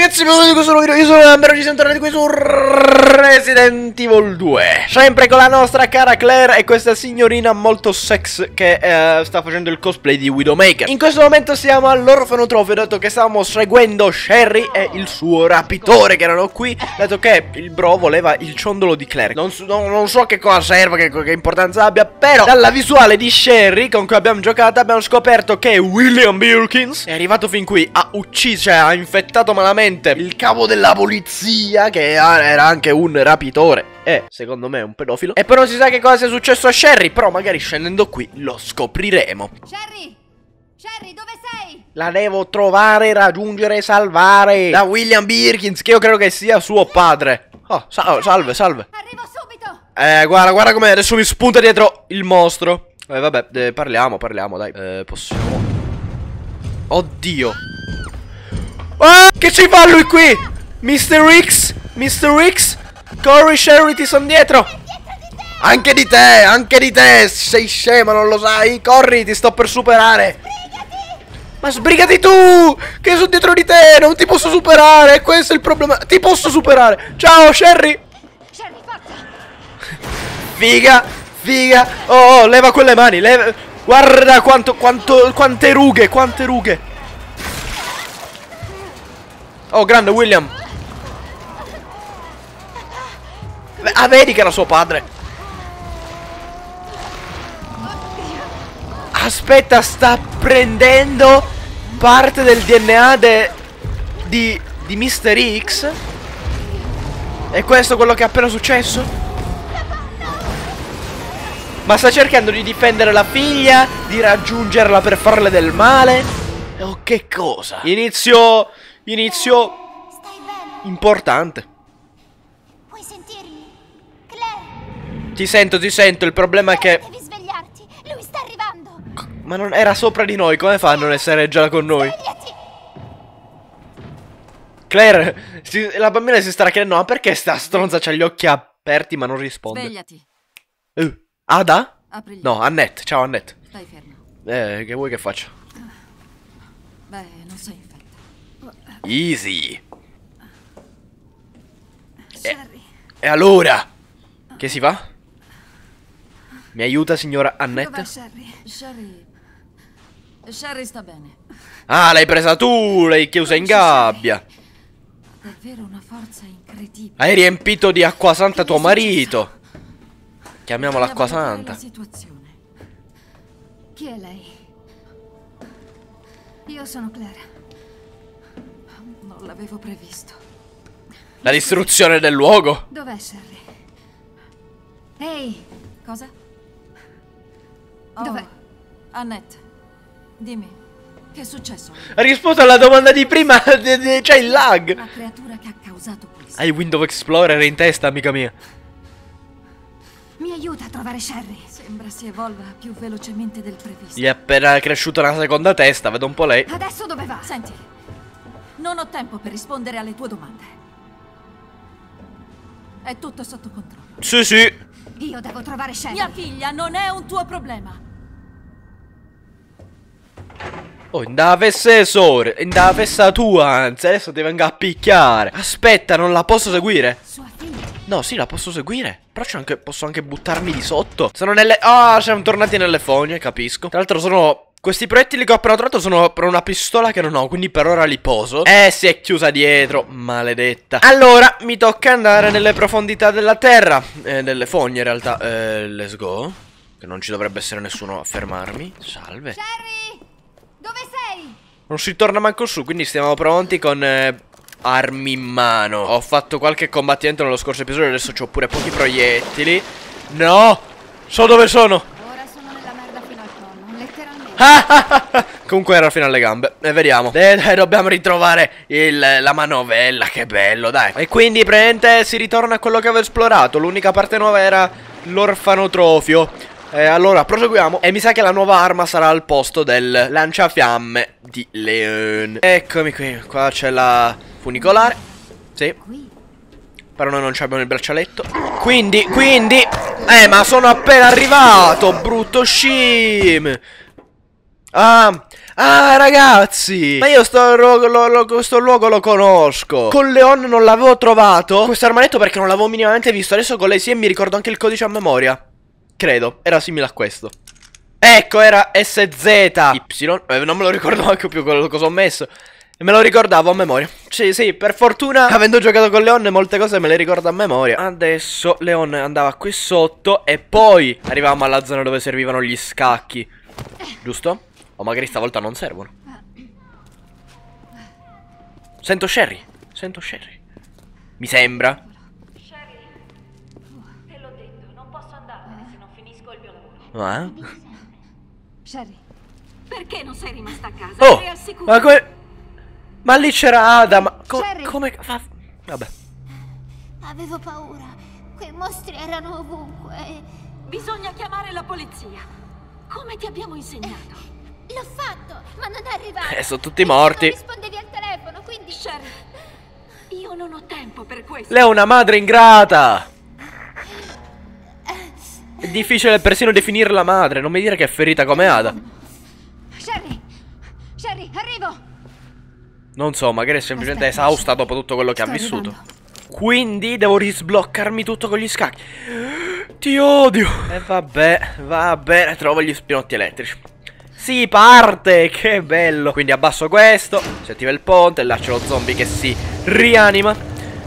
ragazzi, io sono Lamberto, ci siamo tornati qui su Resident Evil 2, sempre con la nostra cara Claire e questa signorina molto sex che sta facendo il cosplay di Widowmaker. In questo momento siamo all'orfanotrofio, dato che stavamo seguendo Sherry e il suo rapitore che erano qui, dato che il bro voleva il ciondolo di Claire. Non so che cosa serva, che importanza abbia, però dalla visuale di Sherry con cui abbiamo giocato abbiamo scoperto che William Birkins è arrivato fin qui, ha ucciso, cioè ha infettato malamente il capo della polizia, che era anche un rapitore e secondo me un pedofilo. E però non si sa che cosa sia successo a Sherry, però magari scendendo qui lo scopriremo. Sherry! Sherry, dove sei? La devo trovare, raggiungere e salvare da William Birkins, che io credo che sia suo padre. Oh, salve. Arrivo subito. Guarda come adesso mi spunta dietro il mostro. Vabbè, parliamo, dai. Possiamo... Oddio. Ah, che ci fa lui qui? Mr. X? Corri, Sherry, ti sono dietro. Anche di te. Sei scema, non lo sai. Corri, ti sto per superare. Ma sbrigati tu, che sono dietro di te. Non ti posso superare. Questo è il problema. Ti posso superare. Ciao, Sherry. Figa. Oh, leva quelle mani. Guarda quante rughe. Oh, grande William. Ah, vedi che era suo padre. Aspetta, sta prendendo parte del DNA di Mr. X. E questo è quello che è appena successo? Ma sta cercando di difendere la figlia, di raggiungerla per farle del male. Oh, che cosa? Inizio importante. Puoi sentirmi? Claire? Ti sento, il problema è che... Devi svegliarti, lui sta arrivando. Ma non era sopra di noi, come fa a non essere già con noi? Svegliati. Claire, la bambina si starà chiedendo, ma perché sta stronza c'ha gli occhi aperti ma non risponde? Svegliati. Ada? Aprigli. No, Annette, ciao Annette. Stai ferma. Che vuoi che faccia? Beh, non sei. Easy. E allora? Che si fa? Mi aiuta signora Annette? Sherry sta bene. Ah, l'hai presa tu, l'hai chiusa in gabbia. Davvero una forza incredibile. Hai riempito di acqua santa tuo marito. Chiamiamola acqua santa. Chi è lei? Io sono Clara. Non l'avevo previsto. La distruzione del luogo. Dov'è Sherry? Ehi, cosa? Oh, dov'è? Annette, dimmi, che è successo? Risposta alla domanda di prima. C'è il lag. La creatura che ha causato questo. Hai Windows Explorer in testa, amica mia. Mi aiuta a trovare Sherry. Sembra si evolva più velocemente del previsto. Gli è appena cresciuta una seconda testa, vedo un po' lei. Adesso dove va? Senti, non ho tempo per rispondere alle tue domande. È tutto sotto controllo. Sì. Io devo trovare Sherry. Mia figlia non è un tuo problema. Oh, andava sesore, andava sa tua, anzi, adesso ti venga a picchiare. Aspetta, non la posso seguire? Sua figlia? No, sì, la posso seguire. Però posso anche buttarmi di sotto. Sono nelle... Ah, oh, siamo tornati nelle fogne, capisco. Tra l'altro sono... Questi proiettili che ho appena trovato sono per una pistola che non ho, quindi per ora li poso. Si è chiusa dietro, maledetta. Allora, mi tocca andare nelle profondità della terra. Nelle fogne, in realtà. Let's go. Che non ci dovrebbe essere nessuno a fermarmi. Salve. Sherry, dove sei? Non si torna manco su, quindi stiamo pronti con armi in mano. Ho fatto qualche combattimento nello scorso episodio, adesso ho pure pochi proiettili. No! So dove sono! Comunque era fino alle gambe. E vediamo. Dai, dobbiamo ritrovare la manovella. Che bello, dai. E quindi praticamente si ritorna a quello che avevo esplorato. L'unica parte nuova era l'orfanotrofio. Allora proseguiamo. E mi sa che la nuova arma sarà al posto del lanciafiamme di Leon. Eccomi qui. Qua c'è la funicolare. Sì. Però noi non abbiamo il braccialetto. Quindi ma sono appena arrivato, brutto scim. Ah, ragazzi, ma io questo luogo lo conosco. Con Leon non l'avevo trovato questo armadietto perché non l'avevo minimamente visto. Adesso con lei sì, e mi ricordo anche il codice a memoria. Credo, era simile a questo. Ecco, era SZY. Non me lo ricordo neanche più quello che ho messo. Me lo ricordavo a memoria. Sì, sì, per fortuna, avendo giocato con Leon, molte cose me le ricordo a memoria. Adesso Leon andava qui sotto e poi arrivavamo alla zona dove servivano gli scacchi, giusto? O magari stavolta non servono. Sento Sherry. Sento Sherry. Mi sembra. Sherry, te l'ho detto, non posso andarmene se non finisco il mio lavoro. Sherry, perché non sei rimasta a casa? Oh, ma come... Ma lì c'era Ada, ma come... Vabbè. Avevo paura. Quei mostri erano ovunque. Bisogna chiamare la polizia. Come ti abbiamo insegnato? L'ho fatto, ma non è arrivato. Sono tutti morti. Non rispondevi al telefono, quindi... Sherry, io non ho tempo per questo. Lei è una madre ingrata. È difficile persino definirla madre. Non mi dire che è ferita come Ada. Sherry, Sherry, arrivo. Non so, magari è semplicemente esausta dopo tutto quello che ha vissuto. Quindi devo risbloccarmi tutto con gli scacchi. Ti odio. E vabbè, va bene, trovo gli spinotti elettrici. Si parte, che bello. Quindi abbasso questo, si attiva il ponte, là c'è lo zombie che si rianima.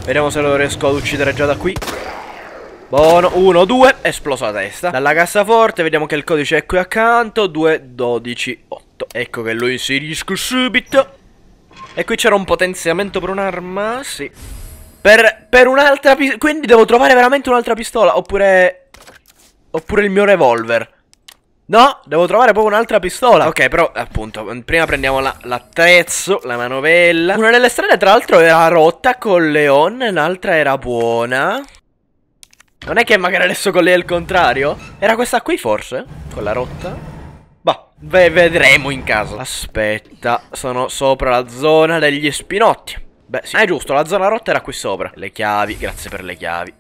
Vediamo se lo riesco ad uccidere già da qui. Buono, 1, 2, esploso la testa. Dalla cassaforte, vediamo che il codice è qui accanto, 2, 12, 8. Ecco che lo inserisco subito. E qui c'era un potenziamento per un'arma, sì. Per un'altra pistola. Quindi devo trovare veramente un'altra pistola. Oppure il mio revolver. No, devo trovare proprio un'altra pistola. Ok, però appunto, prima prendiamo l'attrezzo, la manovella. Una delle strade tra l'altro era rotta con Leon, l'altra era buona. Non è che magari adesso con lei è il contrario? Era questa qui forse? Quella rotta? Bah, vedremo in caso. Aspetta, sono sopra la zona degli spinotti. Beh, sì, è giusto, la zona rotta era qui sopra. Le chiavi, grazie per le chiavi.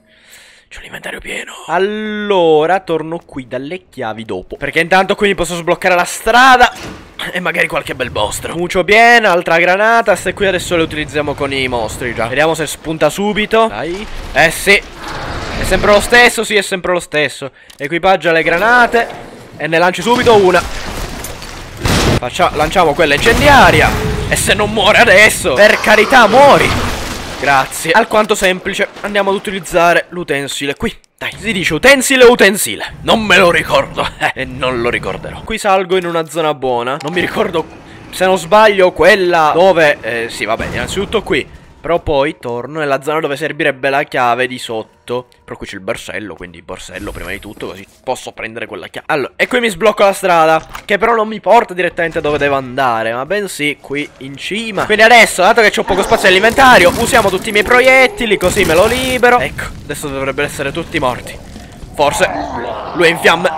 C'ho l'inventario pieno. Allora, torno qui dalle chiavi dopo, perché intanto quindi posso sbloccare la strada e magari qualche bel mostro. Mucio pieno, altra granata. Se qui adesso le utilizziamo con i mostri già. Vediamo se spunta subito. Dai. Eh sì, è sempre lo stesso, sì, è sempre lo stesso. Equipaggia le granate e ne lancio subito una. Lanciamo quella incendiaria. E se non muore adesso, per carità, muori. Grazie. Alquanto semplice. Andiamo ad utilizzare l'utensile qui. Dai, si dice utensile o utensile? Non me lo ricordo. E non lo ricorderò. Qui salgo in una zona buona. Non mi ricordo, se non sbaglio, quella dove... sì, vabbè, innanzitutto qui. Però poi torno nella zona dove servirebbe la chiave di sotto. Però qui c'è il borsello, quindi borsello prima di tutto, così posso prendere quella chiave. Allora, e qui mi sblocco la strada, che però non mi porta direttamente dove devo andare, ma bensì qui in cima. Quindi adesso, dato che c'ho poco spazio nell'inventario, usiamo tutti i miei proiettili, così me lo libero. Ecco, adesso dovrebbero essere tutti morti. Forse lui è in fiamme.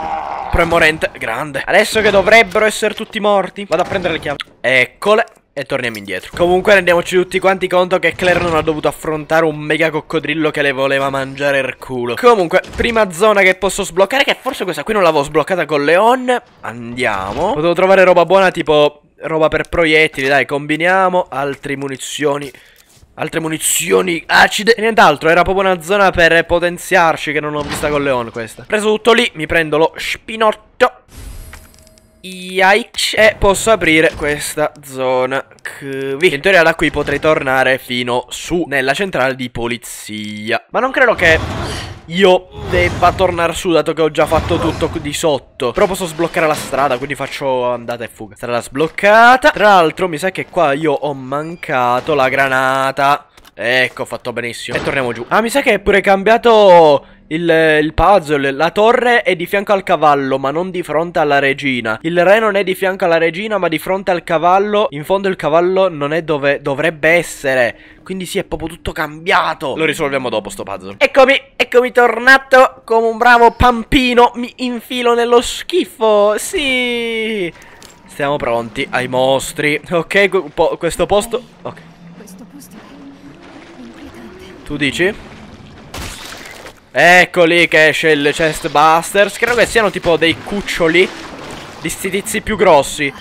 Premorente, grande. Adesso che dovrebbero essere tutti morti, vado a prendere le chiavi. Eccole. E torniamo indietro. Comunque rendiamoci tutti quanti conto che Claire non ha dovuto affrontare un mega coccodrillo che le voleva mangiare il culo. Comunque, prima zona che posso sbloccare, che forse questa qui non l'avevo sbloccata con Leon. Andiamo. Potevo trovare roba buona, tipo roba per proiettili. Dai, combiniamo. Altre munizioni. Altre munizioni acide. E nient'altro, era proprio una zona per potenziarci, che non ho vista con Leon questa. Preso tutto lì, mi prendo lo spinotto. Yikes. E posso aprire questa zona qui. In teoria da qui potrei tornare fino su nella centrale di polizia. Ma non credo che io debba tornare su, dato che ho già fatto tutto di sotto. Però posso sbloccare la strada, quindi faccio andata e fuga. Strada sbloccata. Tra l'altro mi sa che qua io ho mancato la granata. Ecco, ho fatto benissimo. E torniamo giù. Ah, mi sa che è pure cambiato... Il puzzle, la torre è di fianco al cavallo ma non di fronte alla regina. Il re non è di fianco alla regina ma di fronte al cavallo. In fondo il cavallo non è dove dovrebbe essere. Quindi sì, è proprio tutto cambiato. Lo risolviamo dopo sto puzzle. Eccomi, eccomi tornato come un bravo pampino. Mi infilo nello schifo, sì. Stiamo pronti ai mostri. Ok, questo posto... Ok. Questo posto è inquietante. Tu dici? Ecco lì che esce il chest busters. Credo che siano tipo dei cuccioli di sti tizi più grossi.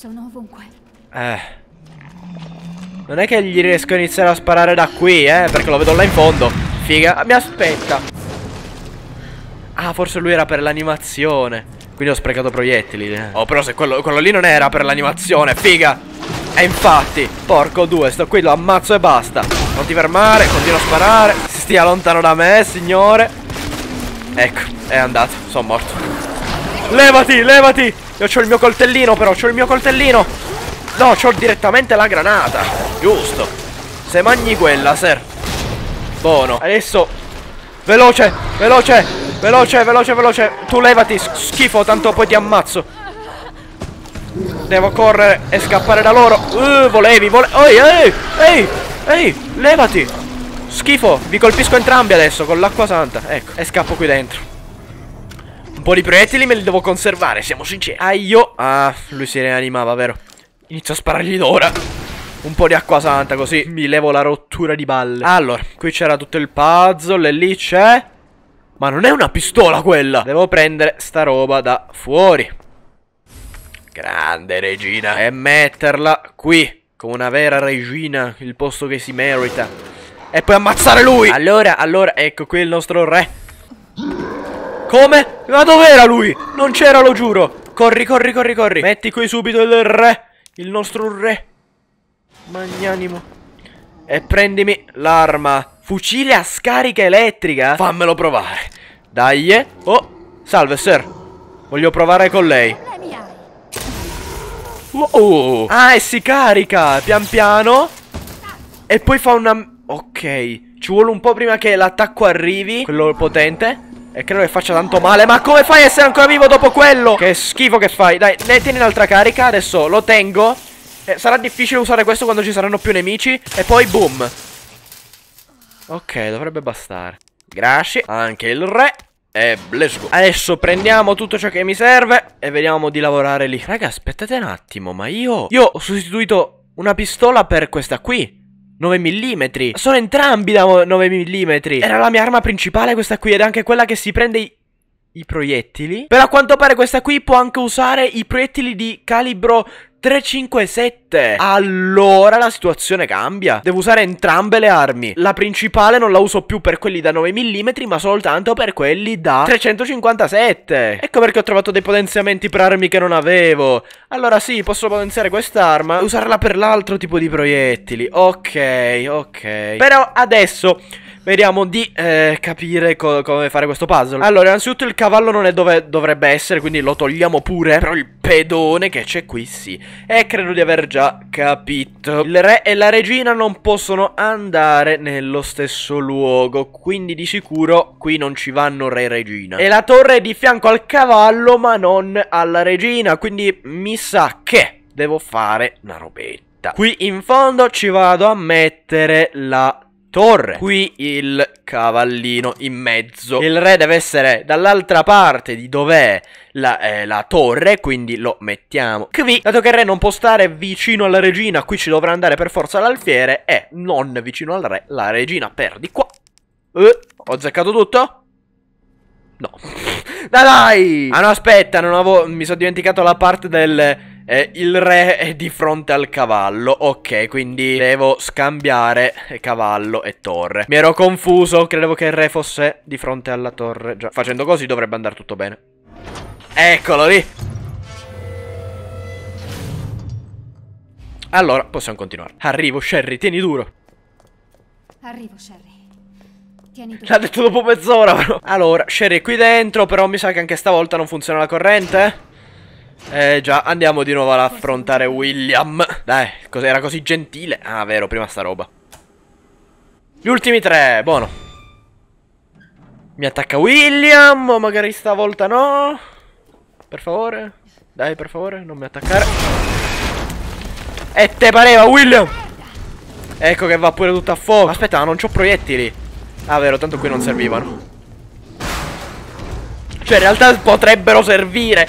Sono ovunque. Non è che gli riesco a iniziare a sparare da qui, perché lo vedo là in fondo. Figa, mi aspetta. Ah, forse lui era per l'animazione. Quindi ho sprecato proiettili. Oh, però se quello lì non era per l'animazione, figa. E infatti, porco due, sto qui, lo ammazzo e basta. Non ti fermare, continuo a sparare. Si stia lontano da me, signore. Ecco, è andato, sono morto. Levati, levati. Io c'ho il mio coltellino però, c'ho il mio coltellino. No, c'ho direttamente la granata. Giusto. Se mangi quella, sir. Buono. Adesso, veloce, veloce, veloce, veloce, veloce. Tu levati, schifo, tanto poi ti ammazzo. Devo correre e scappare da loro. Volevi. Ehi, levati. Schifo, vi colpisco entrambi adesso con l'acqua santa. Ecco, e scappo qui dentro. Un po' di proiettili me li devo conservare, siamo sinceri. Ah, lui si rianimava, vero? Inizio a sparargli d'ora. Un po' di acqua santa, così mi levo la rottura di balle. Allora, qui c'era tutto il puzzle e lì c'è... Ma non è una pistola quella. Devo prendere sta roba da fuori. Grande regina. E metterla qui, come una vera regina, il posto che si merita. E poi ammazzare lui. Allora, ecco qui il nostro re. Come? Ma dov'era lui? Non c'era, lo giuro. Corri, corri, corri, corri. Metti qui subito il re. Il nostro re magnanimo. E prendimi l'arma. Fucile a scarica elettrica? Fammelo provare. Dai. Oh, salve, sir. Voglio provare con lei. Wow. Ah, e si carica pian piano. E poi fa una... Ok, ci vuole un po' prima che l'attacco arrivi, quello potente. E credo che faccia tanto male. Ma come fai a essere ancora vivo dopo quello? Che schifo che fai. Dai, ne tieni un'altra carica. Adesso lo tengo. Sarà difficile usare questo quando ci saranno più nemici. E poi boom. Ok, dovrebbe bastare. Grazie. Anche il re. E let's go. Adesso prendiamo tutto ciò che mi serve e vediamo di lavorare lì. Raga, aspettate un attimo, ma io ho sostituito una pistola per questa qui, 9 mm. Sono entrambi da 9 mm. Era la mia arma principale questa qui, ed è anche quella che si prende i proiettili. Però a quanto pare questa qui può anche usare i proiettili di calibro 357. Allora la situazione cambia. Devo usare entrambe le armi. La principale non la uso più per quelli da 9 mm, ma soltanto per quelli da 357. Ecco perché ho trovato dei potenziamenti per armi che non avevo. Allora sì, posso potenziare quest'arma e usarla per l'altro tipo di proiettili. Ok, ok. Però adesso vediamo di capire come fare questo puzzle. Allora, innanzitutto il cavallo non è dove dovrebbe essere, quindi lo togliamo pure. Però il pedone che c'è qui sì. E credo di aver già capito. Il re e la regina non possono andare nello stesso luogo, quindi di sicuro qui non ci vanno re e regina. E la torre è di fianco al cavallo ma non alla regina, quindi mi sa che devo fare una robetta. Qui in fondo ci vado a mettere la torre. Qui il cavallino in mezzo. Il re deve essere dall'altra parte di dov'è la torre, quindi lo mettiamo qui. Dato che il re non può stare vicino alla regina, qui ci dovrà andare per forza l'alfiere. E non vicino al re, la regina per di qua. Ho azzeccato tutto? No. Dai! Ah no, aspetta, mi sono dimenticato la parte del... il re è di fronte al cavallo. Ok, quindi devo scambiare cavallo e torre. Mi ero confuso, credevo che il re fosse di fronte alla torre. Già, facendo così dovrebbe andare tutto bene. Eccolo lì. Allora, possiamo continuare. Arrivo, Sherry, tieni duro. Arrivo, Sherry. L'ha detto dopo mezz'ora però. Allora, Sherry è qui dentro, però mi sa che anche stavolta non funziona la corrente. Già, andiamo di nuovo ad affrontare William. Dai, era così gentile. Ah, vero, prima sta roba. Gli ultimi tre, buono. Mi attacca William, o magari stavolta no. Per favore. Dai, per favore, non mi attaccare. E te pareva, William. Ecco che va pure tutto a fuoco. Aspetta, non c'ho proiettili. Ah, vero, tanto qui non servivano. Cioè, in realtà potrebbero servire.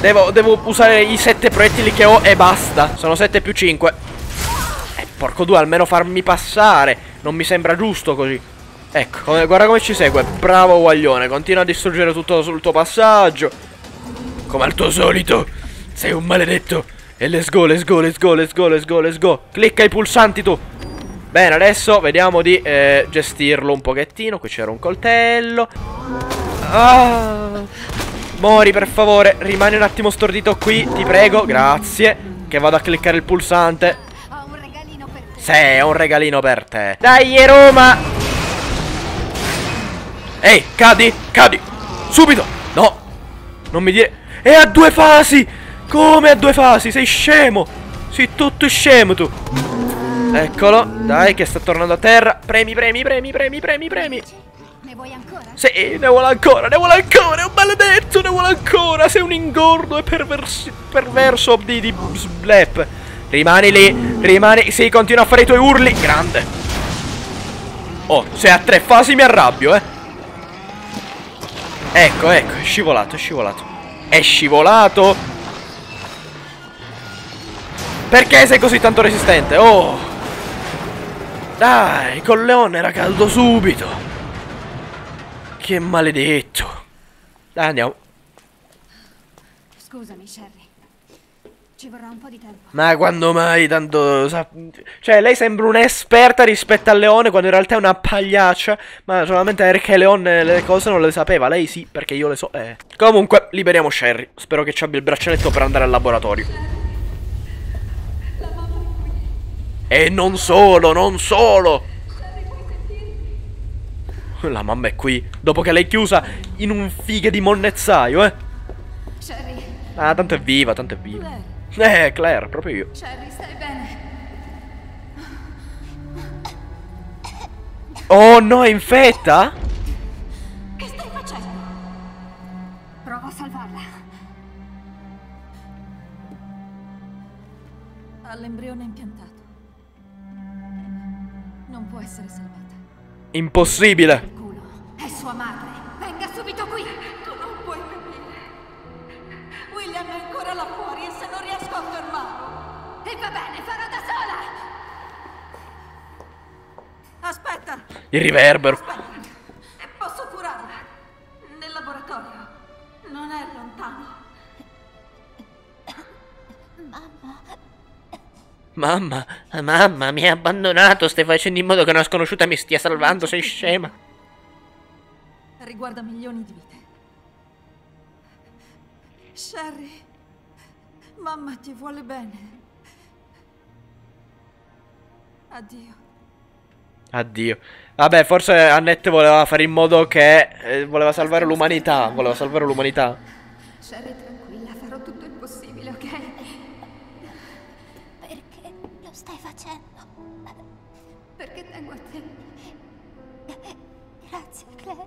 Devo usare i 7 proiettili che ho e basta. Sono 7 più 5. Porco due, almeno farmi passare. Non mi sembra giusto così. Ecco, guarda come ci segue. Bravo guaglione, continua a distruggere tutto sul tuo passaggio. Come al tuo solito. Sei un maledetto E let's go, let's go, let's go, let's go, let's go, let's go. Clicca i pulsanti tu. Bene, adesso vediamo di gestirlo un pochettino. Qui c'era un coltello. Ah, mori per favore. Rimani un attimo stordito qui, ti prego. Grazie. Che vado a cliccare il pulsante. Ho un regalino per te. Sì, ho un regalino per te. Dai, Roma. Ehi, cadi, cadi. Subito. No. Non mi dire. È a due fasi. Come a due fasi? Sei scemo! Sei tutto scemo tu! Eccolo, dai che sta tornando a terra. Premi, premi, premi, premi, premi, premi. Ne vuoi ancora? Sì, ne vuole ancora, ne vuole ancora, è un maledetto, ne vuole ancora. Sei un ingordo e perverso di blep. Rimani lì, rimani, sì, continua a fare i tuoi urli. Grande. Oh, se a tre fasi mi arrabbio, eh. Ecco, ecco, è scivolato, è scivolato. È scivolato. Perché sei così tanto resistente? Oh! Dai, col leone era caldo subito! Che maledetto! Dai, andiamo. Scusami, Sherry. Ci vorrà un po' di tempo. Ma quando mai tanto... Cioè, lei sembra un'esperta rispetto al leone quando in realtà è una pagliaccia. Ma solamente perché leone le cose non le sapeva. Lei sì, perché io le so. Comunque, liberiamo Sherry. Spero che ci abbia il braccialetto per andare al laboratorio. E non solo, non solo. La mamma è qui. Dopo che l'hai chiusa in un fighe di monnezzaio, eh. Sherry. Ah, tanto è viva, tanto è viva. Claire. Claire, proprio io. Sherry, stai bene? Oh no, è infetta? Che stai facendo? Prova a salvarla. All'embrione impiantato. Non può essere salvata. Impossibile. È sua madre. Venga subito qui. Tu non puoi capire. William è ancora là fuori e se non riesco a fermarlo. E va bene, farò da sola. Aspetta. Il riverbero. Aspetta. Posso curarla. Nel laboratorio. Non è lontano. Mamma. Mamma, mi ha abbandonato, stai facendo in modo che una sconosciuta mi stia salvando, sei scema. Riguarda milioni di vite. Sherry, mamma ti vuole bene. Addio. Addio. Vabbè, forse Annette voleva fare in modo che... voleva salvare l'umanità, voleva salvare l'umanità. Sherry, tranquilla, farò tutto il possibile, ok? Stai facendo? Perché tengo a te. Grazie, Claire.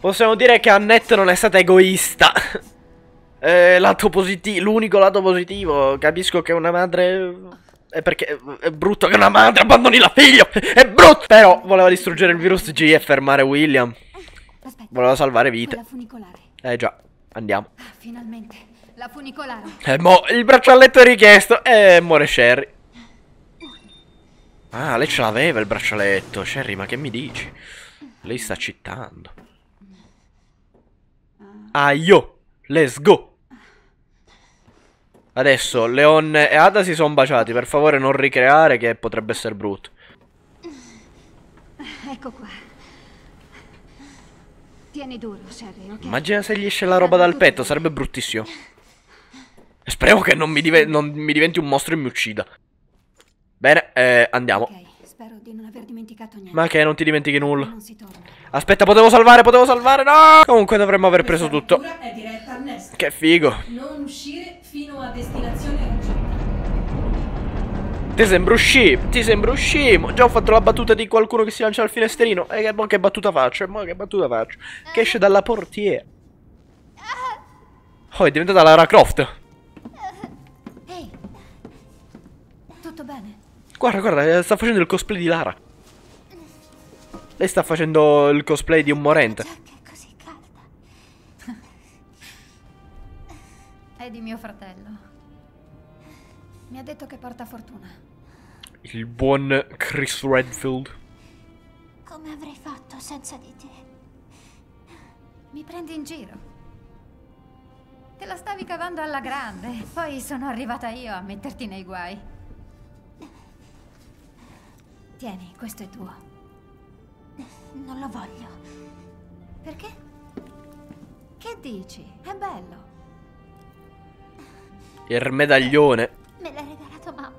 Possiamo dire che Annette non è stata egoista. Lato positivo, l'unico lato positivo. Capisco che una madre... è perché è brutto che una madre abbandoni la figlia. È brutto. Però voleva distruggere il virus G e fermare William. Aspetta. Voleva salvare vite. La funicolare. Eh già, andiamo. Ah, finalmente, la funicolare. Mo il braccialetto è richiesto e muore Sherry. Ah, lei ce l'aveva il braccialetto. Sherry, ma che mi dici? Lei sta citando. Ah, io! Let's go! Adesso, Leon e Ada si sono baciati. Per favore non ricreare, che potrebbe essere brutto. Ecco qua. Tieni duro, Sherry, okay? Immagina se gli esce la roba dal petto, sarebbe bruttissimo. Spero che non mi diventi un mostro e mi uccida. Bene, andiamo. Okay, spero di non aver dimenticato niente. Ma che non ti dimentichi nulla. Non si torna. Aspetta, potevo salvare, no! Comunque dovremmo aver preso tutto. È diretta al nest. Che figo. Non uscire fino a destinazione raggiunta. Ti sembra uscimo. Già ho fatto la battuta di qualcuno che si lancia al finestrino. E che battuta faccio, Che esce dalla portiera. Oh, è diventata Lara Croft. Ehi, tutto bene? Guarda, sta facendo il cosplay di Lara. Lei sta facendo il cosplay di un morente. È così calda. È di mio fratello. Mi ha detto che porta fortuna. Il buon Chris Redfield. Come avrei fatto senza di te? Mi prendi in giro. Te la stavi cavando alla grande, poi sono arrivata io a metterti nei guai. Tieni, questo è tuo. Non lo voglio. Perché? Che dici? È bello. Il medaglione. Me l'ha regalato mamma.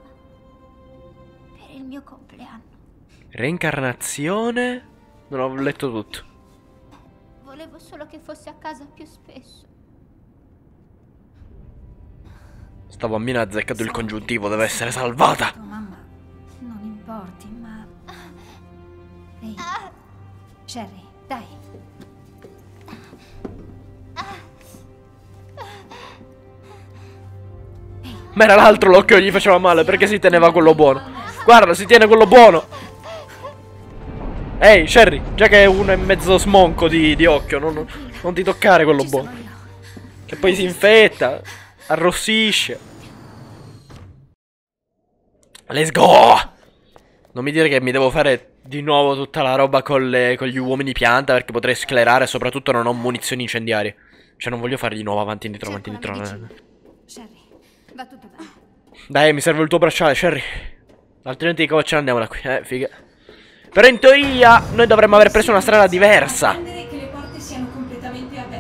Per il mio compleanno. Reincarnazione? Non ho letto tutto. Volevo solo che fosse a casa più spesso. Sta bambina ha azzeccato il congiuntivo, deve essere salvata. Mamma, non importi, ma... Ehi, Sherry, dai. Ma era l'altro l'occhio che gli faceva male, perché si teneva quello buono. Guarda, si tiene quello buono. Ehi, Sherry, già che è uno e mezzo smonco di occhio, non ti toccare quello buono. Che poi si infetta, arrossisce. Let's go! Non mi dire che mi devo fare di nuovo tutta la roba con gli uomini pianta, perché potrei sclerare e soprattutto non ho munizioni incendiarie. Cioè non voglio fare di nuovo avanti e indietro, avanti e indietro. Sherry, va tutto bene. Dai, mi serve il tuo bracciale, Sherry. Altrimenti come ce ne andiamo da qui, figa. Però in teoria noi dovremmo aver preso una strada diversa.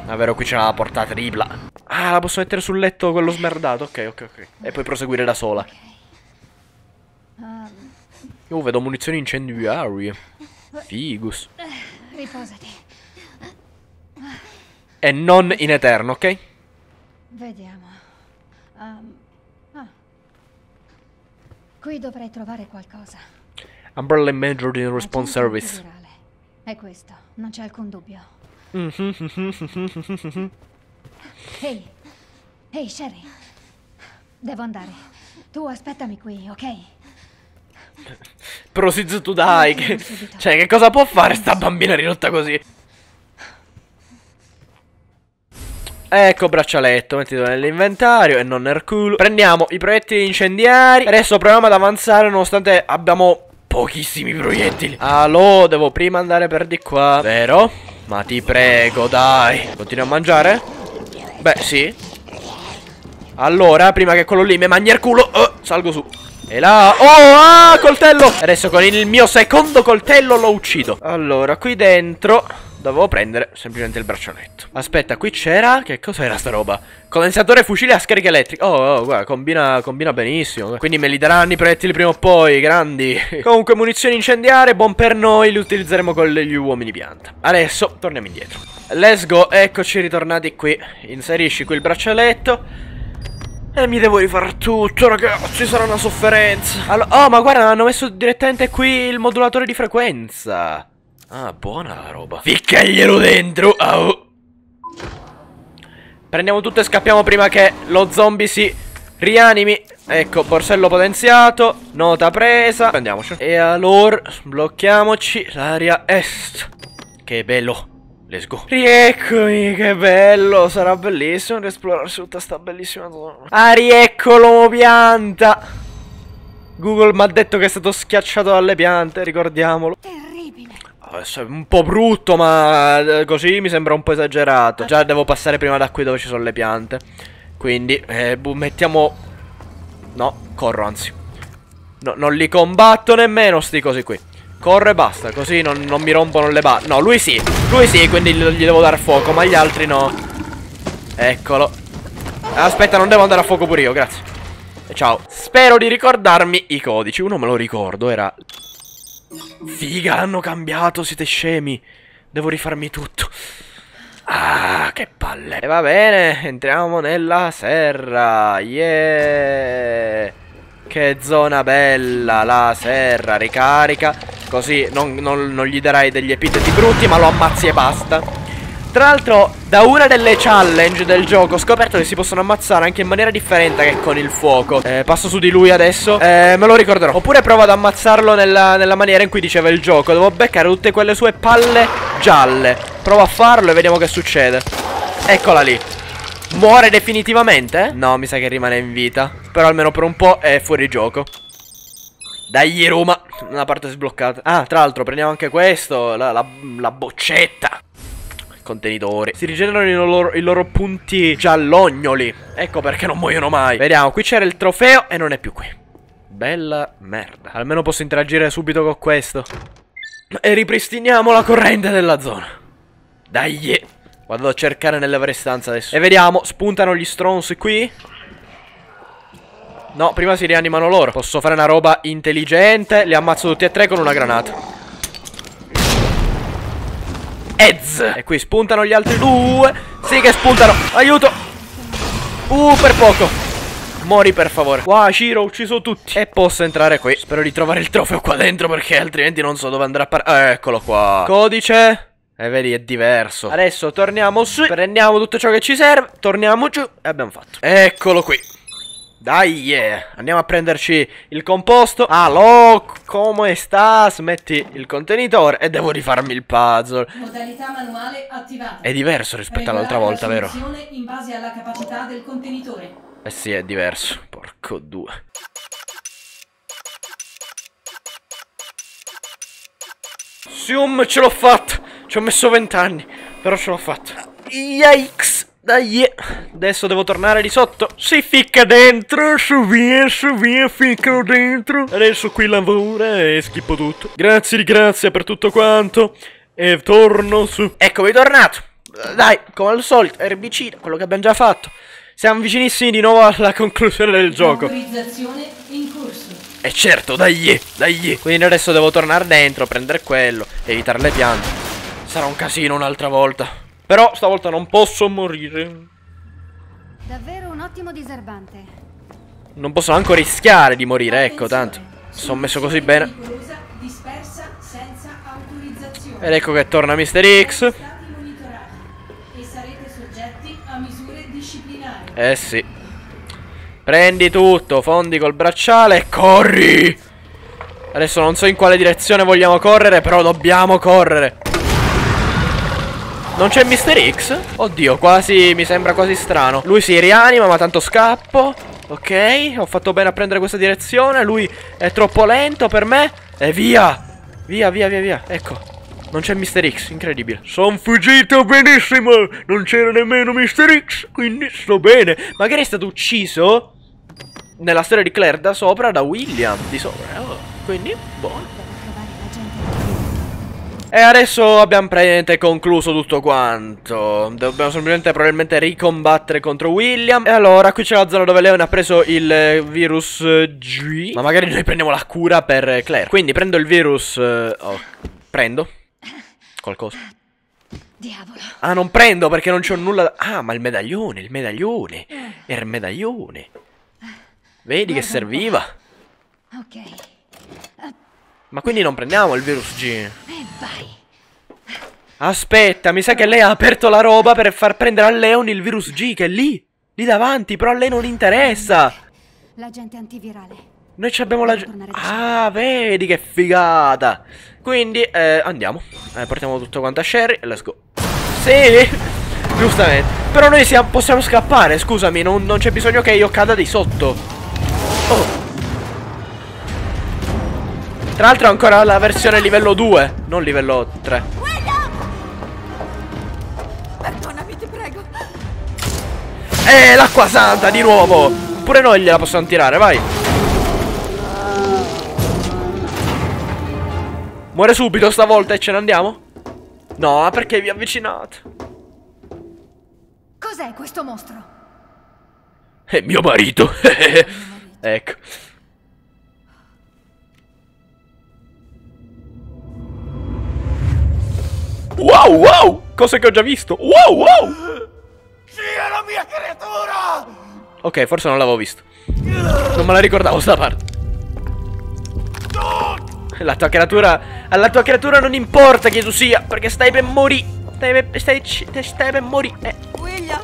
Ah, vero, qui c'è la portata tripla. Ah, la posso mettere sul letto quello smerdato. Ok, ok, ok. E poi proseguire da sola. Io vedo munizioni incendiarie. Figus. Riposati. E non in eterno, ok? Vediamo. Qui dovrei trovare qualcosa. Umbrella Major in Response Service. È questo, non c'è alcun dubbio. Ehi, ehi, Sherry, devo andare. Tu aspettami qui, ok? Prosit tu dai. Cioè, che cosa può fare sta bambina ridotta così? Ecco, braccialetto, mettilo nell'inventario e non nel culo. Prendiamo i proiettili incendiari. Adesso proviamo ad avanzare nonostante abbiamo... pochissimi proiettili. Allora, devo prima andare per di qua. Vero? Ma ti prego, dai. Continua a mangiare? Beh, sì. Allora, prima che quello lì mi mangi il culo, salgo su. E là. Oh, ah, coltello. Adesso con il mio secondo coltello lo uccido. Allora, qui dentro dovevo prendere semplicemente il braccialetto. Aspetta, qui c'era... che cos'era sta roba? Condensatore fucile a scarica elettrica. Oh, guarda, combina benissimo. Quindi me li daranno i proiettili prima o poi, grandi. Comunque, munizioni incendiarie, buon per noi, li utilizzeremo con gli uomini pianta. Adesso, torniamo indietro. Let's go, eccoci ritornati qui. Inserisci qui il braccialetto. E mi devo rifare tutto, ragazzi, sarà una sofferenza. Allora, oh, ma guarda, hanno messo direttamente qui il modulatore di frequenza. Ah, buona la roba. Ficcaglielo dentro. Oh. Prendiamo tutto e scappiamo prima che lo zombie si rianimi. Ecco, borsello potenziato. Nota presa. Prendiamoci. E allora, sblocchiamoci l'area est. Che bello. Let's go. Rieccomi, che bello. Sarà bellissimo esplorarsi tutta sta bellissima zona. Ah, rieccolo, pianta. Google mi ha detto che è stato schiacciato dalle piante, ricordiamolo. Un po' brutto, ma così mi sembra un po' esagerato. Già devo passare prima da qui dove ci sono le piante. Quindi mettiamo... no, corro anzi. No, non li combatto nemmeno sti cosi qui. Corro e basta, così non mi rompono le balle. No, lui sì, quindi gli devo dare fuoco, ma gli altri no. Eccolo. Aspetta, non devo andare a fuoco pure io, grazie. Ciao. Spero di ricordarmi i codici. Uno me lo ricordo, era... figa, hanno cambiato, siete scemi. Devo rifarmi tutto. Ah, che palle. E va bene, entriamo nella serra. Yeah. Che zona bella, la serra. Ricarica. Così non gli darai degli epiteti brutti, ma lo ammazzi e basta. Tra l'altro, da una delle challenge del gioco ho scoperto che si possono ammazzare anche in maniera differente che con il fuoco. Passo su di lui adesso, me lo ricorderò. Oppure provo ad ammazzarlo nella maniera in cui diceva il gioco. Devo beccare tutte quelle sue palle gialle. Provo a farlo e vediamo che succede. Eccola lì. Muore definitivamente? No, mi sa che rimane in vita. Però almeno per un po' è fuori gioco. Dai, Roma. Una parte sbloccata. Ah, tra l'altro prendiamo anche questo, la boccetta. contenitore. Si rigenerano i loro punti giallognoli. Ecco perché non muoiono mai. Vediamo, qui c'era il trofeo e non è più qui. Bella merda. Almeno posso interagire subito con questo. E ripristiniamo la corrente della zona. Dai. Vado a cercare nelle varie stanze adesso. E vediamo, spuntano gli stronzi qui. No, prima si rianimano loro. Posso fare una roba intelligente. Li ammazzo tutti e tre con una granata. Ezz. E qui spuntano gli altri due. Sì che spuntano. Aiuto. Per poco. Mori per favore. Qua Ciro, ho ucciso tutti. E posso entrare qui. Spero di trovare il trofeo qua dentro, perché altrimenti non so dove andrà a parare. Eccolo qua. Codice. E vedi, è diverso. Adesso torniamo su. Prendiamo tutto ciò che ci serve. Torniamo giù. E abbiamo fatto. Eccolo qui. Dai, yeah. Andiamo a prenderci il composto. Allo, come sta? Smetti il contenitore e devo rifarmi il puzzle. Modalità manuale attivata. È diverso rispetto all'altra volta, vero? In base alla capacità del contenitore. Eh sì, è diverso. Porco due. Sium, ce l'ho fatta. Ci ho messo 20 anni, però ce l'ho fatta. Yikes. Dai, yeah. Adesso devo tornare di sotto. Si ficca dentro. Su via, ficcalo dentro. Adesso qui lavora e schippo tutto. Grazie di grazia per tutto quanto. E torno su. Eccomi tornato. Dai, come al solito, erbicida, quello che abbiamo già fatto. Siamo vicinissimi di nuovo alla conclusione del gioco. Autorizzazione in corso. E certo, dai, yeah, dai, yeah. Quindi adesso devo tornare dentro, prendere quello, evitare le piante. Sarà un casino un'altra volta. Però stavolta non posso morire. Davvero un ottimo diserbante. Non posso neanche rischiare di morire, ecco, tanto. Sono messo così bene. Ed ecco che torna Mr. X. Eh sì. Prendi tutto, fondi col bracciale e corri. Adesso non so in quale direzione vogliamo correre, però dobbiamo correre. Non c'è Mr. X? Oddio, quasi, mi sembra quasi strano. Lui si rianima, ma tanto scappo. Ok, ho fatto bene a prendere questa direzione. Lui è troppo lento per me. E via. Via, via, via, via. Ecco, non c'è Mr. X, incredibile. Sono fuggito benissimo. Non c'era nemmeno Mr. X, quindi sto bene. Magari è stato ucciso nella storia di Claire da sopra, da William di sopra. Oh, quindi, buono. E adesso abbiamo praticamente concluso tutto quanto. Dobbiamo semplicemente probabilmente ricombattere contro William. E allora qui c'è la zona dove Leon ha preso il virus G. Ma magari noi prendiamo la cura per Claire. Quindi prendo il virus... Oh, prendo qualcosa. Diavolo. Ah, non prendo perché non c'ho nulla da... Ah, ma il medaglione, il medaglione. Era il medaglione. Vedi che serviva. Ok. Ma quindi non prendiamo il virus G. Vai. Aspetta, mi sa che lei ha aperto la roba per far prendere a Leon il virus G, che è lì, lì davanti, però a lei non interessa. L'agente antivirale. Noi abbiamo la... Ah, vedi che figata. Quindi, andiamo. Portiamo tutto quanto a Sherry e let's go. Sì, giustamente. Però noi possiamo scappare, scusami, non c'è bisogno che io cada di sotto. Oh. Tra l'altro è ancora la versione livello 2, non livello 3. Perdonami, ti prego. L'acqua santa di nuovo. Pure noi gliela possiamo tirare, vai. Muore subito stavolta e ce ne andiamo? No, perché vi avvicinate? Cos'è questo mostro? È mio marito. Ecco. Wow, wow! Cosa che ho già visto! Wow, wow! Sì, è la mia creatura! Ok, forse non l'avevo visto. Non me la ricordavo sta parte. La tua creatura... Alla tua creatura non importa chi tu sia, perché stai per morire. Stai per morire. William!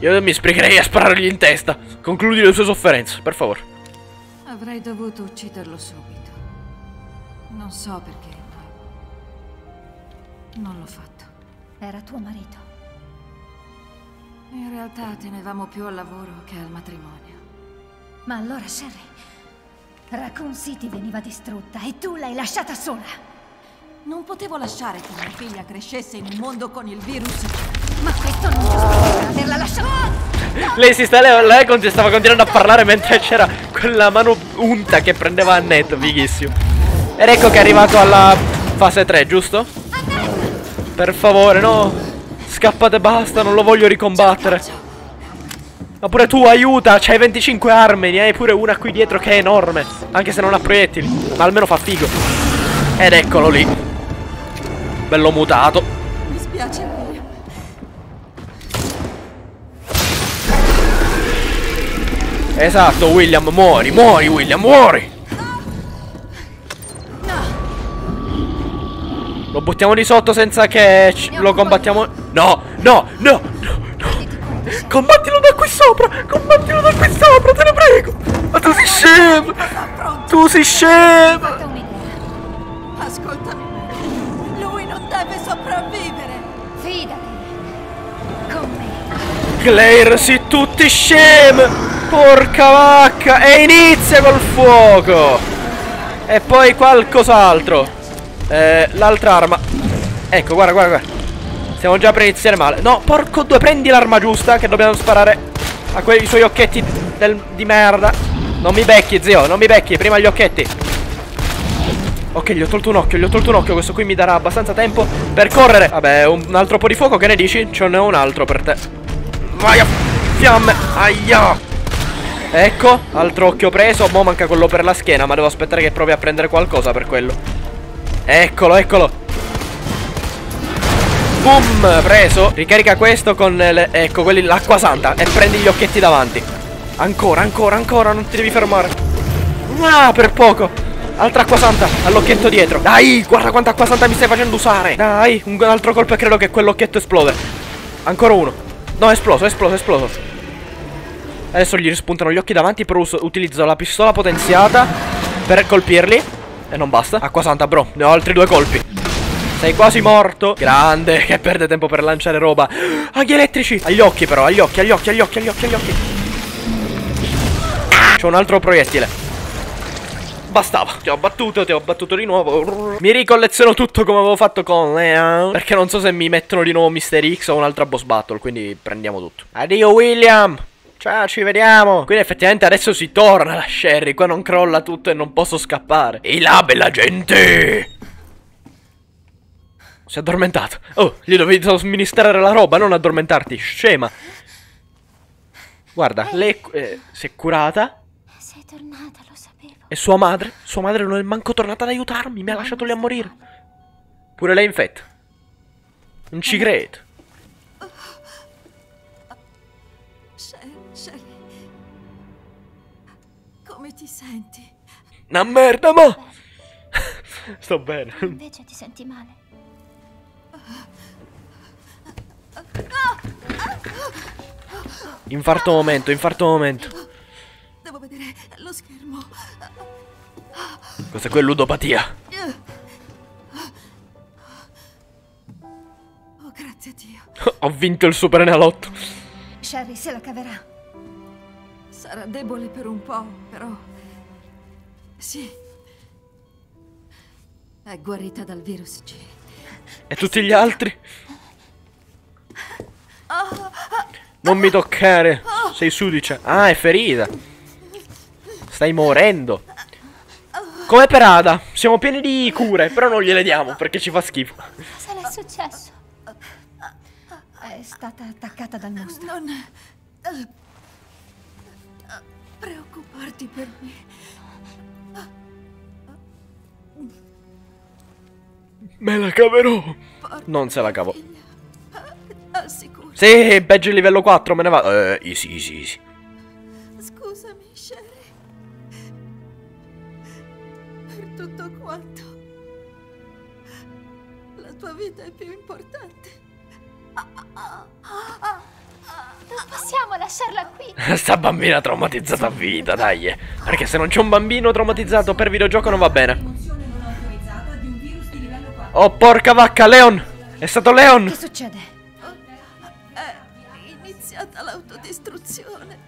Io mi sprecherei a sparargli in testa. Concludi le sue sofferenze, per favore. Avrei dovuto ucciderlo subito. Non so perché, ma non l'ho fatto. Era tuo marito. In realtà tenevamo più al lavoro che al matrimonio. Ma allora, Sherry, Raccoon City veniva distrutta e tu l'hai lasciata sola. Non potevo lasciare che mia figlia crescesse in un mondo con il virus. Ma questo non giustifica averla lasciata. Lei si stava, lei stava continuando a parlare mentre c'era quella mano unta che prendeva Annette, fighissimo. Ed ecco che è arrivato alla fase 3, giusto? Per favore, no. Scappate, basta, non lo voglio ricombattere. Ma pure tu, aiuta, c'hai 25 armi, ne hai pure una qui dietro che è enorme. Anche se non ha proiettili, ma almeno fa figo. Ed eccolo lì. Bello mutato. Mi spiace. Esatto, William, muori, muori, William, muori! No. Lo buttiamo di sotto senza che lo combattiamo... No, no, no, no, no! Combattilo da qui sopra! Combattilo da qui sopra, te ne prego! Ma tu sei scemo! Tu sei scemo! Ascoltami, lui non deve sopravvivere! Fidati! Con me! Claire, sei tutti scemi! Porca vacca! E inizia col fuoco! E poi qualcos'altro. L'altra arma. Ecco, guarda, guarda, guarda. Stiamo già per iniziare male. No, porco due, prendi l'arma giusta che dobbiamo sparare a quei suoi occhietti di merda. Non mi becchi, zio, non mi becchi, prima gli occhietti. Ok, gli ho tolto un occhio, gli ho tolto un occhio. Questo qui mi darà abbastanza tempo per correre. Vabbè, un altro po' di fuoco, che ne dici? Ce n'è un altro per te. Aia, fiamme, aia. Ecco, altro occhio preso. Mo' manca quello per la schiena, ma devo aspettare che provi a prendere qualcosa per quello. Eccolo, eccolo. Boom, preso. Ricarica questo con le... ecco, quelli l'acqua santa. E prendi gli occhietti davanti. Ancora, ancora, ancora. Non ti devi fermare. Ah, per poco. Altra acqua santa all'occhietto dietro. Dai, guarda quanta acqua santa mi stai facendo usare. Dai, un altro colpo e credo che quell'occhietto esplode. Ancora uno. No, è esploso, è esploso, è esploso. Adesso gli rispuntano gli occhi davanti, però utilizzo la pistola potenziata per colpirli. E non basta. Acqua santa, bro. Ne ho altri due colpi. Sei quasi morto. Grande, che perde tempo per lanciare roba. Aghi elettrici. Agli occhi però, agli occhi, agli occhi, agli occhi, agli occhi, agli occhi. C'ho un altro proiettile. Bastava. Ti ho battuto di nuovo. Mi ricolleziono tutto come avevo fatto con Leon, perché non so se mi mettono di nuovo Mr. X o un'altra boss battle, quindi prendiamo tutto. Addio William. Ciao, ci vediamo. Quindi effettivamente adesso si torna la Sherry. Qua non crolla tutto e non posso scappare. E là, bella gente. Si è addormentato. Oh, gli dovevi somministrare la roba, non addormentarti, scema. Guarda, lei si è curata. Sei tornata, lo sapevo. E sua madre non è manco tornata ad aiutarmi. Mi ha lasciato lì a morire. Pure lei infetta. Non ci credo. Come ti senti? Una merda, ma... Sto bene. Invece ti senti male. Infarto momento, infarto momento. Devo vedere lo schermo. Questa è quella ludopatia. Oh, grazie a Dio. Ho vinto il Super Enalotto. Sherry se la caverà. Sarà debole per un po', però... Sì. È guarita dal virus G. E tutti gli altri? Non mi toccare. Sei sudicia. Ah, è ferita. Stai morendo. Come per Ada. Siamo pieni di cure, però non gliele diamo perché ci fa schifo. Cosa le è successo? È stata attaccata dal mostro. Non... preoccuparti per me. Me la caverò. Non se la cavo. Sì, badge livello 4, me ne vado. Easy, easy, easy. Scusami, Sherry. Per tutto quanto. La tua vita è più importante. Non possiamo lasciarla qui. Sta bambina traumatizzata a vita, dai. Perché se non c'è un bambino traumatizzato per videogioco non va bene. Oh, porca vacca, Leon. È stato Leon. Che succede? È iniziata l'autodistruzione.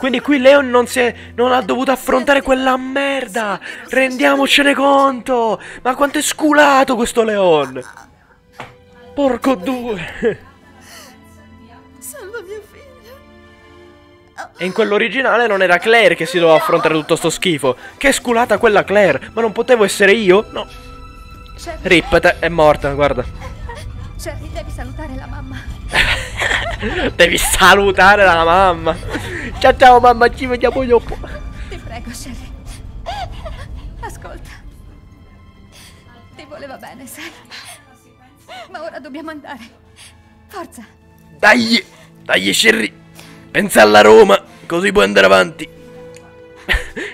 Quindi qui Leon non ha dovuto affrontare quella merda. Rendiamocene conto. Ma quanto è sculato questo Leon. Porco due. E in quell'originale non era Claire che si doveva affrontare tutto sto schifo. Che sculata quella Claire. Ma non potevo essere io? No. Rip, è morta, guarda. Sherry, devi salutare la mamma. Devi salutare la mamma. Ciao ciao mamma, ci vediamo dopo. Ti prego Sherry. Ascolta. Ti voleva bene, sai. Ma ora dobbiamo andare. Forza. Dai, dai Sherry. Pensa alla Roma, così puoi andare avanti.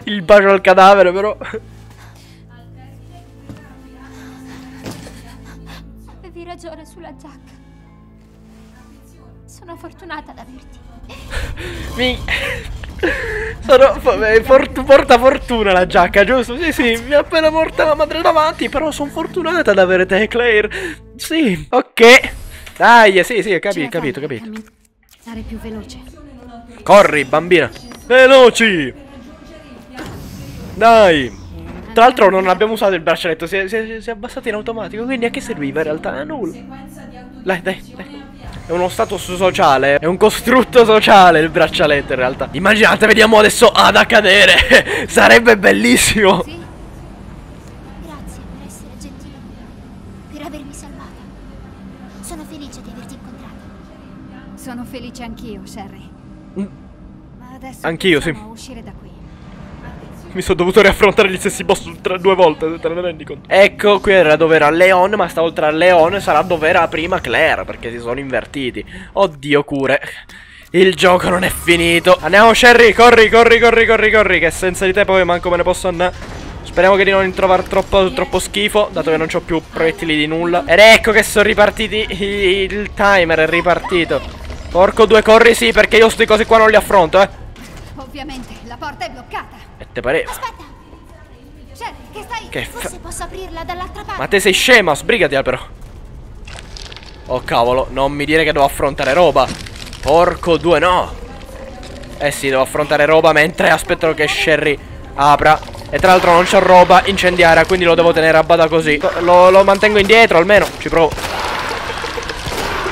Il bacio al cadavere però. Avevi ragione sulla giacca. Sono fortunata ad averti. Porta fortuna la giacca, giusto? Sì, sì, mi è appena morta la madre davanti, però sono fortunata ad avere te, Claire. Sì, ok. Dai, sì, sì, capito. Stare più veloce. Corri, bambina. Veloci. Dai. Tra l'altro non abbiamo usato il braccialetto. Si è abbassato in automatico. Quindi a che serviva in realtà? A nulla. Dai, dai. È uno status sociale. È un costrutto sociale il braccialetto in realtà. Immaginate, vediamo adesso Ada cadere. Sarebbe bellissimo. Sì. Grazie per essere gentile. Per avermi salvata. Sono felice di averti incontrata. Sono felice anch'io, Sherry. Anch'io, sì. Mi sono dovuto riaffrontare gli stessi boss due volte, te ne rendi conto? Ecco, qui era dove era Leon, ma sta oltre a Leon sarà dove era prima Claire, perché si sono invertiti. Oddio, cure. Il gioco non è finito. Andiamo, Sherry, corri, che senza di te poi manco me ne posso andare. Speriamo che di non trovare troppo schifo, dato che non c'ho più proiettili di nulla. Ed ecco che sono ripartiti, il timer è ripartito. Porco due, corri, sì, perché io sti cose qua non li affronto, eh. Ovviamente, la porta è bloccata. E te pareva. Aspetta. Sherry, che stai? Che forse posso aprirla dall'altra parte. Ma te sei scema, sbrigatela però. Oh cavolo, non mi dire che devo affrontare roba. Porco due, no. Eh sì, devo affrontare roba mentre aspettano che Sherry apra. E tra l'altro non c'ho roba incendiaria, quindi lo devo tenere a bada così. Lo mantengo indietro, almeno ci provo.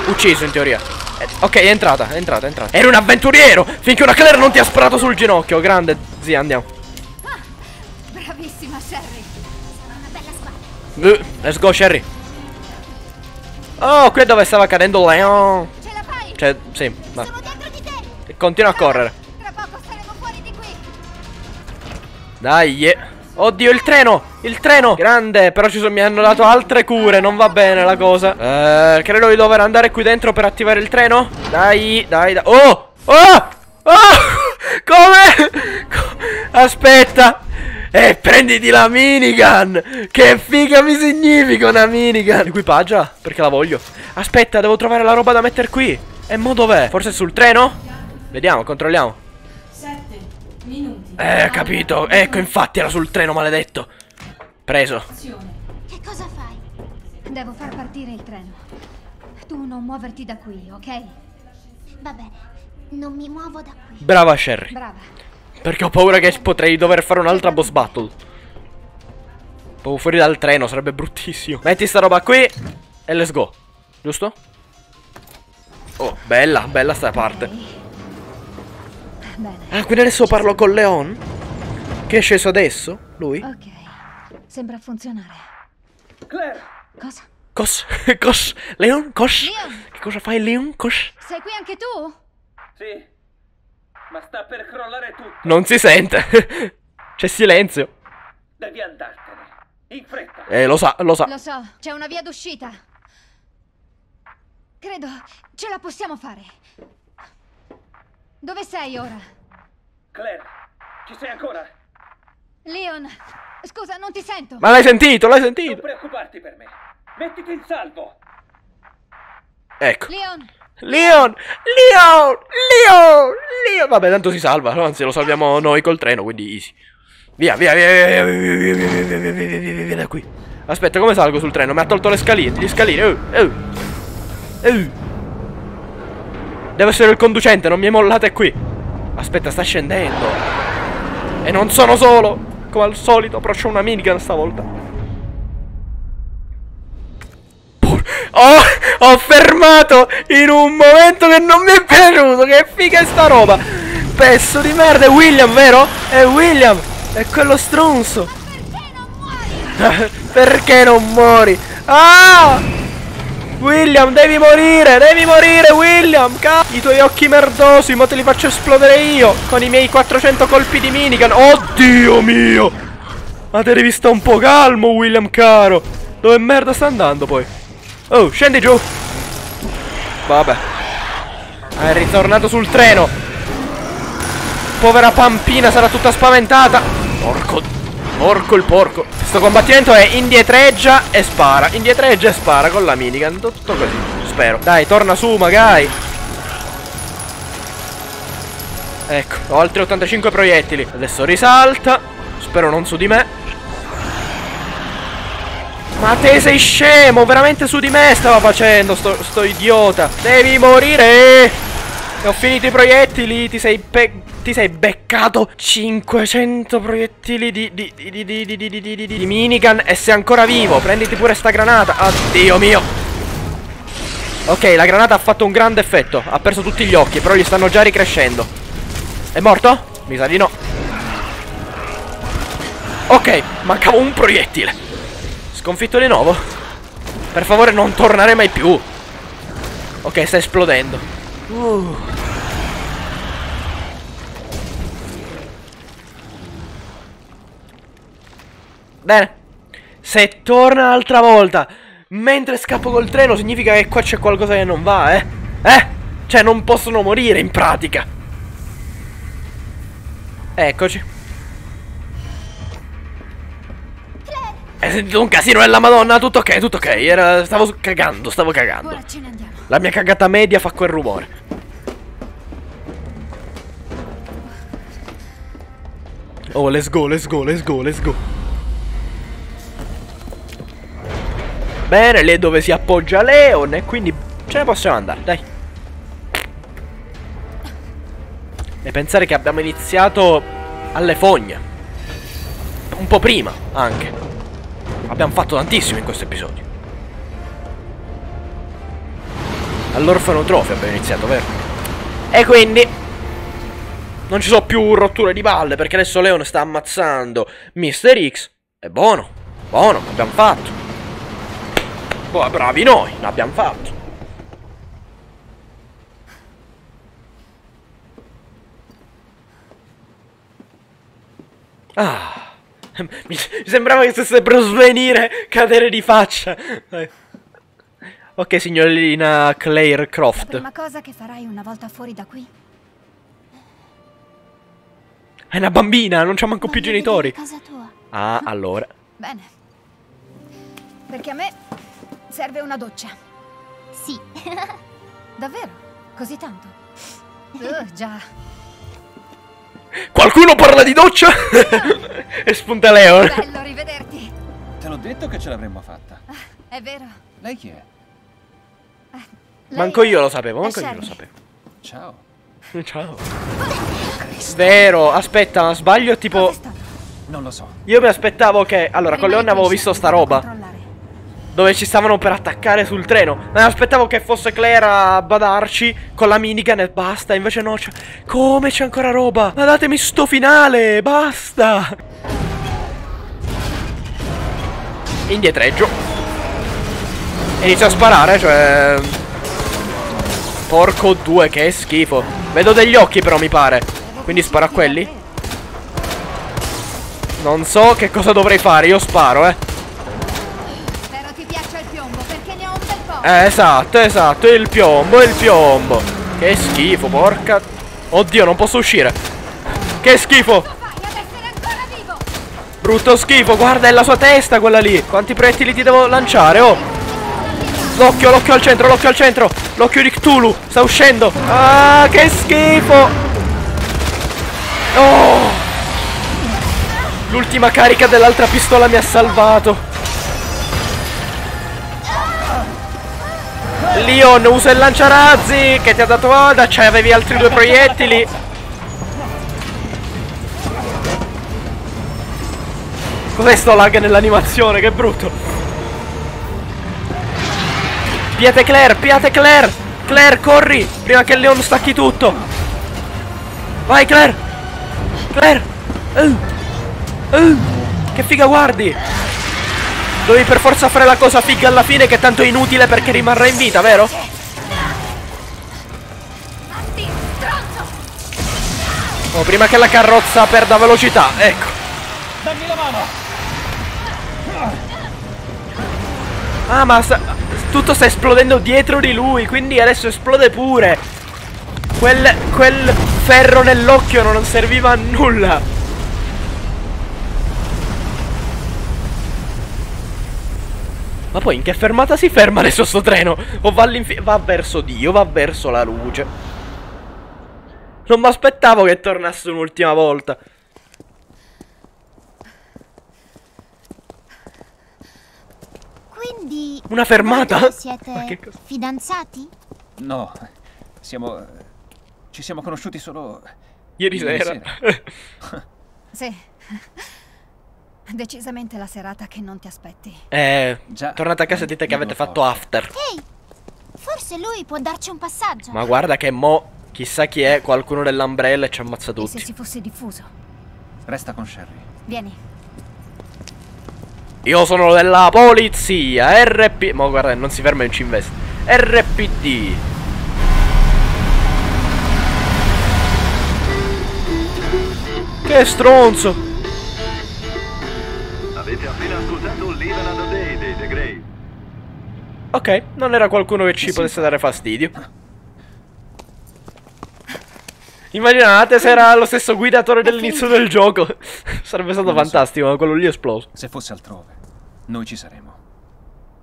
Ucciso in teoria. Ok, è entrata. Eri un avventuriero, finché una Claire non ti ha sparato sul ginocchio. Grande, zia, andiamo. Bravissima, Sherry. Sarà una bella squadra. Let's go, Sherry. Oh, qui è dove stava cadendo Leon. Ce la fai? Cioè, sì, ma sono dentro di te. Continua a correre. Tra poco saremo fuori di qui. Dai, yeah. Oddio, il treno. Grande, però mi hanno dato altre cure. Non va bene la cosa. Credo di dover andare qui dentro per attivare il treno. Dai. Oh! Come? Aspetta. Prenditi la minigun. Che figa mi significa una minigun. Equipaggia, perché la voglio. Aspetta, devo trovare la roba da mettere qui. E mo dov'è? Forse sul treno? Vediamo, controlliamo. 7 minuti. Capito. Ecco, infatti era sul treno, maledetto. Preso. Che cosa fai? Devo far partire il treno. Tu non muoverti da qui, ok? Va bene. Non mi muovo da qui. Brava Sherry. Brava. Perché ho paura che potrei dover fare un'altra boss battle. Proprio fuori dal treno, sarebbe bruttissimo. Metti sta roba qui e let's go. Giusto? Oh, bella sta parte. Bene. Ah, quindi adesso parlo con Leon? Che è sceso adesso? Lui? Ok, sembra funzionare. Claire! Cosa? Leon? Leon! Che cosa fai, Leon? Sei qui anche tu? Sì, ma sta per crollare tutto. Non si sente. C'è silenzio. Devi andartene, in fretta. Lo sa. Lo so, c'è una via d'uscita. Credo ce la possiamo fare. Dove sei ora? Claire, ci sei ancora? Leon, scusa, non ti sento. Ma l'hai sentito? Non preoccuparti per me. Mettiti in salvo. Ecco. Leon! Vabbè, tanto si salva, anzi lo salviamo noi col treno, quindi easy. Via da qui. Aspetta, come salgo sul treno? Mi ha tolto le scaline, gli scalini. Deve essere il conducente, non mi mollate qui. Aspetta, sta scendendo. E non sono solo, come al solito, però c'ho una minigun stavolta. Ho fermato in un momento che non mi è piaciuto. Che figa è sta roba. Pezzo di merda. È William, vero? È William. È quello stronzo. Perché non muori? Ah! William, devi morire! Devi morire, William! I tuoi occhi merdosi, ma te li faccio esplodere io! Con i miei 400 colpi di minigun! Oddio mio! Ma te devi stare un po' calmo, William caro! Dove merda sta andando poi? Oh, scendi giù! Vabbè. È ritornato sul treno! Povera pampina, sarà tutta spaventata! Porco... Porco il porco. Questo combattimento è indietreggia e spara con la minigun. Tutto così, spero. Dai, torna su magari. Ecco, ho altri 85 proiettili. Adesso risalta. Spero non su di me. Ma te sei scemo, veramente su di me stava facendo sto idiota. Devi morire. E ho finito i proiettili. Ti sei beccato 500 proiettili di minigun e sei ancora vivo. Prenditi pure sta granata. Addio mio. Ok, la granata ha fatto un grande effetto. Ha perso tutti gli occhi, però gli stanno già ricrescendo. È morto? Mi sa di no. Ok, mancava un proiettile. Sconfitto di nuovo. Per favore non tornare mai più. Ok, sta esplodendo. Bene, se torna un'altra volta mentre scappo col treno significa che qua c'è qualcosa che non va, eh? Eh? Cioè non possono morire in pratica. Eccoci. È sentito un casino della madonna, tutto ok, stavo cagando. Ora ce ne andiamo. La mia cagata media fa quel rumore. Oh, let's go. Bene, lì dove si appoggia Leon e quindi ce ne possiamo andare, dai. E pensare che abbiamo iniziato alle fogne. Un po' prima, anche. Abbiamo fatto tantissimo in questo episodio. All'orfanotrofio abbiamo iniziato, vero? E quindi non ci sono più rotture di palle, perché adesso Leon sta ammazzando Mr. X. È buono, buono, l'abbiamo fatto. Bravi noi, l'abbiamo fatto. Ah, mi sembrava che stesse per svenire, cadere di faccia. Ok, signorina Claire Croft. La prima cosa che farai una volta fuori da qui? È una bambina, non c'ha manco più genitori. Casa tua. Ah, allora. Bene. Perché a me... serve una doccia. Sì. Davvero? Così tanto? Già. Qualcuno parla di doccia? E spunta Leon. Bello rivederti. Te l'ho detto che ce l'avremmo fatta. È vero. Lei chi è? Lei... Manco io lo sapevo, manco io lo sapevo. Ciao. Ciao. Vero, aspetta, ma sbaglio tipo... Non lo so. Io mi aspettavo che... Allora, con Leon avevo visto sta roba. Dove ci stavano per attaccare sul treno. Ma mi aspettavo che fosse Claire a badarci con la minigun e basta. Invece no, come c'è ancora roba? Ma datemi sto finale, basta. Indietreggio. Inizio a sparare, cioè... Porco due, che schifo. Vedo degli occhi però, mi pare. Quindi sparo a quelli? Non so che cosa dovrei fare, io sparo, eh. Esatto, il piombo. Che schifo, porca. Oddio, non posso uscire. Che schifo. Brutto schifo, guarda, è la sua testa quella lì. Quanti proiettili ti devo lanciare, oh. L'occhio al centro. L'occhio di Cthulhu, sta uscendo. Ah, che schifo. Oh. L'ultima carica dell'altra pistola mi ha salvato. Leon, usa il lanciarazzi che ti ha dato Ada, cioè avevi altri due proiettili. Cos'è sto lag nell'animazione? Che brutto. Piate Claire, piate Claire. Claire, corri, prima che Leon stacchi tutto. Vai Claire. Claire. Che figa, guardi. Dovevi per forza fare la cosa figa alla fine, che tanto è inutile perché rimarrà in vita, vero? Oh, prima che la carrozza perda velocità, ecco. Dammi la mano. Ah, ma tutto sta esplodendo dietro di lui, quindi adesso esplode pure. Quel ferro nell'occhio non serviva a nulla. Ma poi in che fermata si ferma adesso sto treno? O va all'infinito? Va verso Dio, va verso la luce. Non mi aspettavo che tornasse un'ultima volta. Quindi... una fermata? Siete fidanzati? No, siamo... ci siamo conosciuti solo... Ieri sera. Sì. Decisamente la serata che non ti aspetti. Già. Tornate a casa e dite che avete fatto after. Ehi, forse lui può darci un passaggio. Ma guarda che mo, chissà chi è, qualcuno dell'Umbrella e ci ammazza tutti. E se si fosse diffuso? Resta con Sherry. Vieni. Io sono della polizia, RP... ma guarda, non si ferma e non ci investe. RPD. Che stronzo. Avete appena ascoltato Live Another Day dei The Grey. Ok, non era qualcuno che ci potesse dare fastidio. Immaginate se era lo stesso guidatore dell'inizio del gioco. Sarebbe stato fantastico, ma quello lì è esploso. Se fosse altrove, noi ci saremo.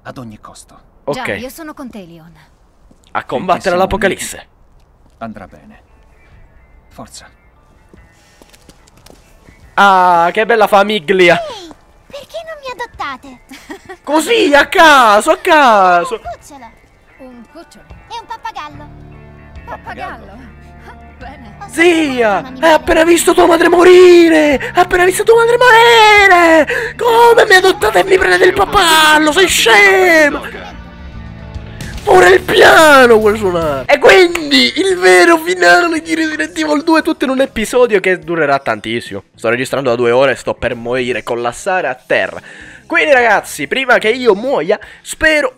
Ad ogni costo. Ok. Già, io sono con te, Leon. A combattere l'apocalisse. Andrà bene. Forza. Ah, che bella famiglia. Perché non mi adottate? Così, a caso, a caso. Un cucciolo. Un cucciolo. E un pappagallo. Pappagallo? Bene. Zia, hai appena visto tua madre morire. Hai appena visto tua madre morire. Come mi adottate e mi prendete il pappagallo? Sei scema. Ora il piano vuol suonare. E quindi il vero finale di Resident Evil 2 tutto in un episodio che durerà tantissimo. Sto registrando da 2 ore e sto per morire, collassare a terra. Quindi ragazzi, prima che io muoia, spero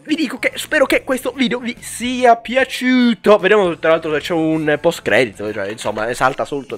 che questo video vi sia piaciuto. Vediamo tra l'altro se c'è un post credito, cioè insomma salta tutto.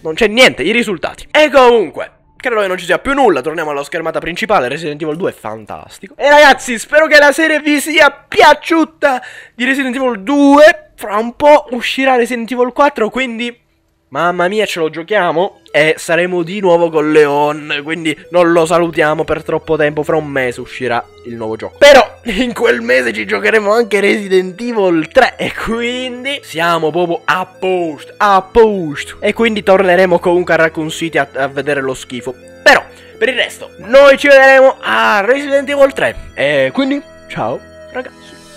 Non c'è niente, i risultati. E comunque credo che non ci sia più nulla, torniamo alla schermata principale, Resident Evil 2 è fantastico. E ragazzi, spero che la serie vi sia piaciuta di Resident Evil 2, fra un po' uscirà Resident Evil 4, quindi mamma mia ce lo giochiamo e saremo di nuovo con Leon, quindi non lo salutiamo per troppo tempo, fra un mese uscirà il nuovo gioco. Però in quel mese ci giocheremo anche Resident Evil 3 e quindi siamo proprio a posto, a posto. E quindi torneremo comunque a Raccoon City a vedere lo schifo. Però per il resto noi ci vedremo a Resident Evil 3 e quindi ciao ragazzi.